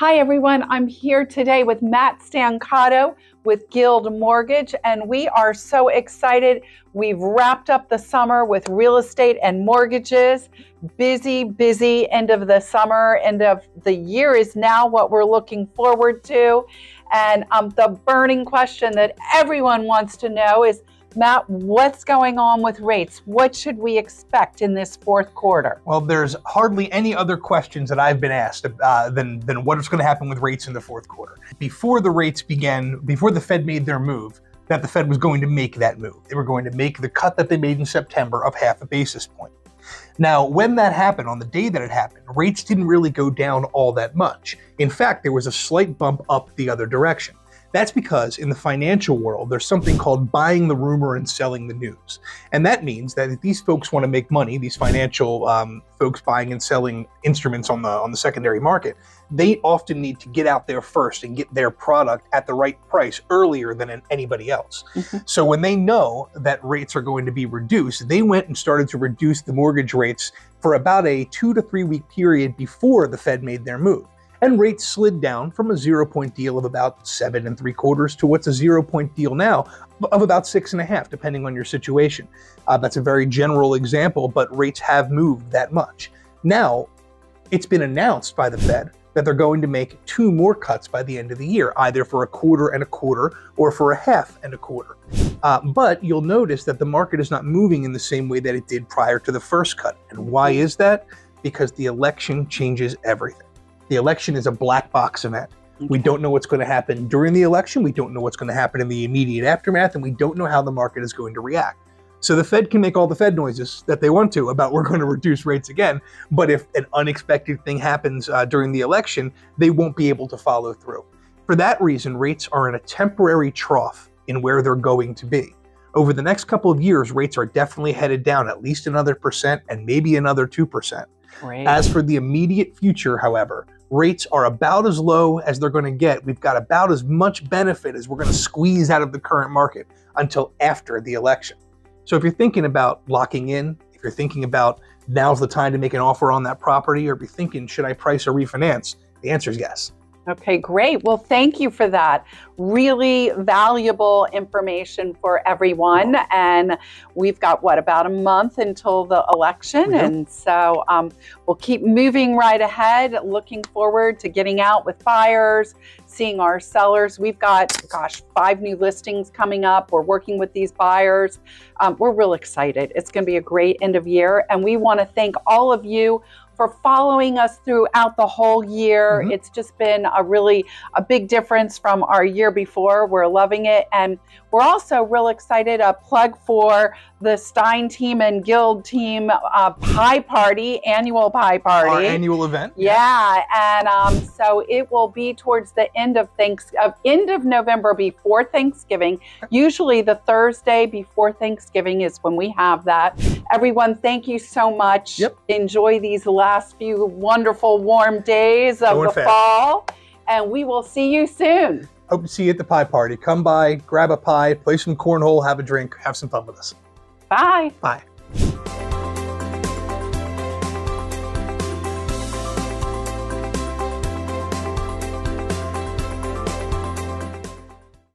Hi everyone, I'm here today with Matt Stancato with Guild Mortgage, and we are so excited. We've wrapped up the summer with real estate and mortgages. Busy, busy end of the summer, end of the year is now what we're looking forward to. And the burning question that everyone wants to know is, Matt, what's going on with rates? What should we expect in this fourth quarter? Well, there's hardly any other questions that I've been asked than what is going to happen with rates in the fourth quarter. Before the rates began, before the Fed made their move, that the Fed was going to make that move. They were going to make the cut that they made in September of 0.5 basis point. Now, when that happened, on the day that it happened, rates didn't really go down all that much. In fact, there was a slight bump up the other direction. That's because in the financial world, there's something called buying the rumor and selling the news. And that means that if these folks want to make money, these financial folks buying and selling instruments on the secondary market, they often need to get out there first and get their product at the right price earlier than anybody else. So when they know that rates are going to be reduced, they went and started to reduce the mortgage rates for about a 2 to 3 week period before the Fed made their move. And rates slid down from a 0 point deal of about 7 3/4 to what's a 0 point deal now of about 6.5, depending on your situation. That's a very general example, but rates have moved that much. Now, it's been announced by the Fed that they're going to make 2 more cuts by the end of the year, either for 1/4 and 1/4 or for 1/2 and 1/4. But you'll notice that the market is not moving in the same way that it did prior to the first cut. And why is that? Because the election changes everything. The election is a black box event. We don't know what's going to happen during the election. We don't know what's going to happen in the immediate aftermath, and we don't know how the market is going to react. So the Fed can make all the Fed noises that they want to about we're going to reduce rates again, but if an unexpected thing happens during the election, they won't be able to follow through. For that reason, rates are in a temporary trough in where they're going to be. Over the next couple of years, rates are definitely headed down at least another 1% and maybe another 2%. Great. As for the immediate future, however, rates are about as low as they're going to get. We've got about as much benefit as we're going to squeeze out of the current market until after the election. So if you're thinking about locking in, if you're thinking about now's the time to make an offer on that property, or if you're thinking, should I price or refinance? The answer is yes. Okay, great. Well, thank you for that. Really valuable information for everyone. And we've got, what, about a month until the election? And so we'll keep moving right ahead, looking forward to getting out with buyers, seeing our sellers. We've got, gosh, 5 new listings coming up. We're working with these buyers. We're real excited. It's going to be a great end of year. And we want to thank all of you for following us throughout the whole year. It's just been a big difference from our year before. We're loving it. And we're also real excited, a plug for the Stein team and Guild team pie party, annual pie party. Our annual event. Yeah, and so it will be towards the end of November before Thanksgiving. Usually the Thursday before Thanksgiving is when we have that. Everyone, thank you so much. Yep. Enjoy these last few wonderful warm days of the fall, and we will see you soon. Hope to see you at the pie party. Come by, grab a pie, play some cornhole, have a drink, have some fun with us. Bye. Bye.